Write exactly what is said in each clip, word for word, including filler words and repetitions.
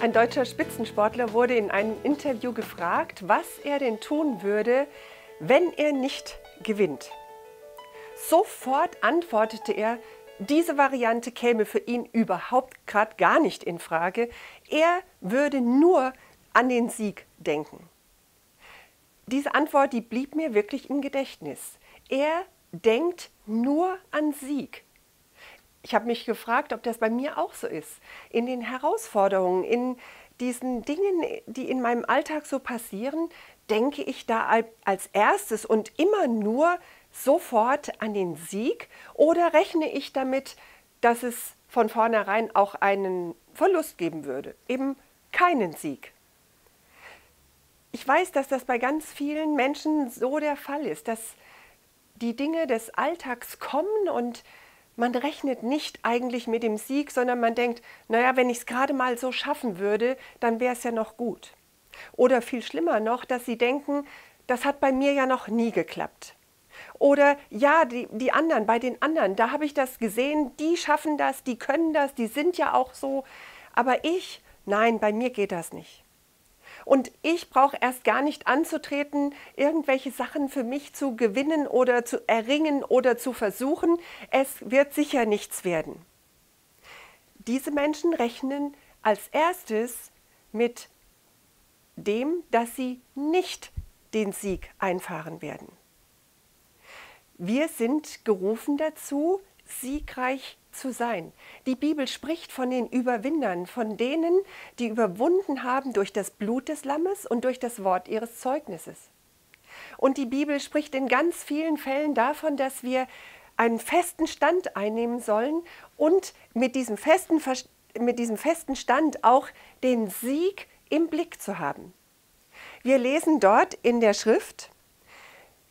Ein deutscher Spitzensportler wurde in einem Interview gefragt, was er denn tun würde, wenn er nicht gewinnt. Sofort antwortete er, diese Variante käme für ihn überhaupt gerade gar nicht in Frage. Er würde nur an den Sieg denken. Diese Antwort, die blieb mir wirklich im Gedächtnis. Er denkt nur an Sieg. Ich habe mich gefragt, ob das bei mir auch so ist. In den Herausforderungen, in diesen Dingen, die in meinem Alltag so passieren, denke ich da als erstes und immer nur sofort an den Sieg oder rechne ich damit, dass es von vornherein auch einen Verlust geben würde, eben keinen Sieg. Ich weiß, dass das bei ganz vielen Menschen so der Fall ist, dass die Dinge des Alltags kommen und man rechnet nicht eigentlich mit dem Sieg, sondern man denkt, naja, wenn ich es gerade mal so schaffen würde, dann wäre es ja noch gut. Oder viel schlimmer noch, dass sie denken, das hat bei mir ja noch nie geklappt. Oder ja, die, die anderen, bei den anderen, da habe ich das gesehen, die schaffen das, die können das, die sind ja auch so. Aber ich, nein, bei mir geht das nicht. Und ich brauche erst gar nicht anzutreten, irgendwelche Sachen für mich zu gewinnen oder zu erringen oder zu versuchen. Es wird sicher nichts werden. Diese Menschen rechnen als erstes mit dem, dass sie nicht den Sieg einfahren werden. Wir sind gerufen dazu, siegreich zu sein. Die Bibel spricht von den Überwindern, von denen, die überwunden haben durch das Blut des Lammes und durch das Wort ihres Zeugnisses. Und die Bibel spricht in ganz vielen Fällen davon, dass wir einen festen Stand einnehmen sollen und mit diesem festen, mit diesem festen Stand auch den Sieg im Blick zu haben. Wir lesen dort in der Schrift,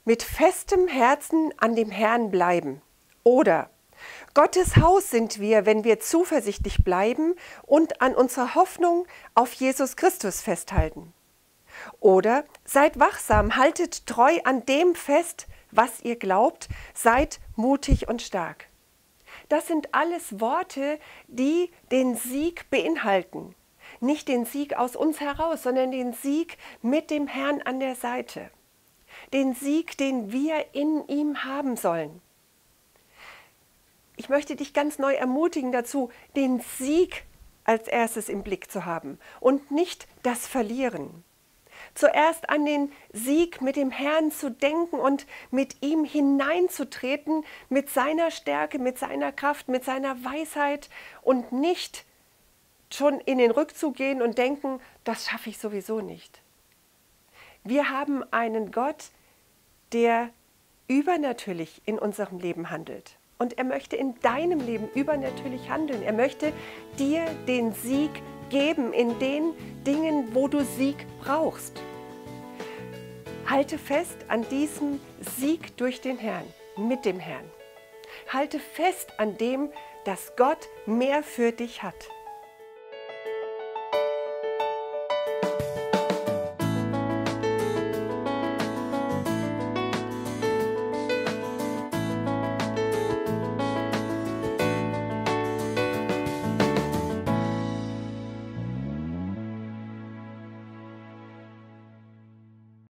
mit festem Herzen an dem Herrn bleiben oder Gottes Haus sind wir, wenn wir zuversichtlich bleiben und an unserer Hoffnung auf Jesus Christus festhalten. Oder seid wachsam, haltet treu an dem fest, was ihr glaubt, seid mutig und stark. Das sind alles Worte, die den Sieg beinhalten. Nicht den Sieg aus uns heraus, sondern den Sieg mit dem Herrn an der Seite. Den Sieg, den wir in ihm haben sollen. Ich möchte dich ganz neu ermutigen dazu, den Sieg als erstes im Blick zu haben und nicht das Verlieren. Zuerst an den Sieg mit dem Herrn zu denken und mit ihm hineinzutreten, mit seiner Stärke, mit seiner Kraft, mit seiner Weisheit und nicht schon in den Rückzug gehen und denken, das schaffe ich sowieso nicht. Wir haben einen Gott, der übernatürlich in unserem Leben handelt. Und er möchte in deinem Leben übernatürlich handeln. Er möchte dir den Sieg geben in den Dingen, wo du Sieg brauchst. Halte fest an diesem Sieg durch den Herrn, mit dem Herrn. Halte fest an dem, dass Gott mehr für dich hat.